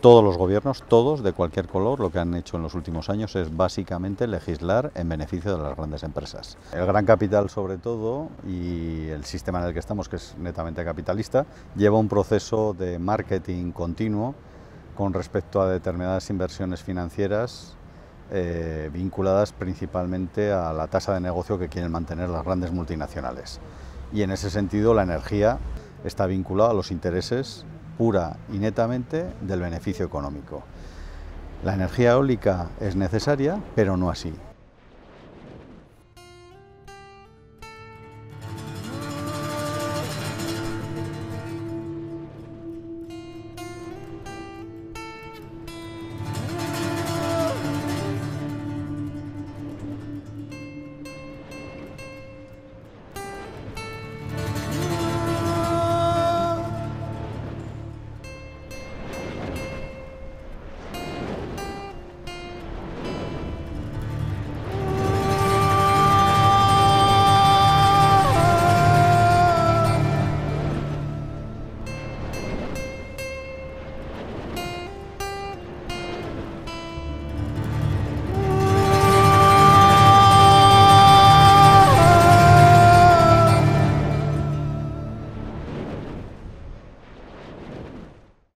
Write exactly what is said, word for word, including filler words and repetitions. Todos los gobiernos, todos de cualquier color, lo que han hecho en los últimos años es básicamente legislar en beneficio de las grandes empresas. El gran capital, sobre todo, y el sistema en el que estamos, que es netamente capitalista, lleva un proceso de marketing continuo con respecto a determinadas inversiones financieras eh, vinculadas principalmente a la tasa de negocio que quieren mantener las grandes multinacionales. Y en ese sentido la energía está vinculada a los intereses pura y netamente del beneficio económico. La energía eólica es necesaria, pero no así.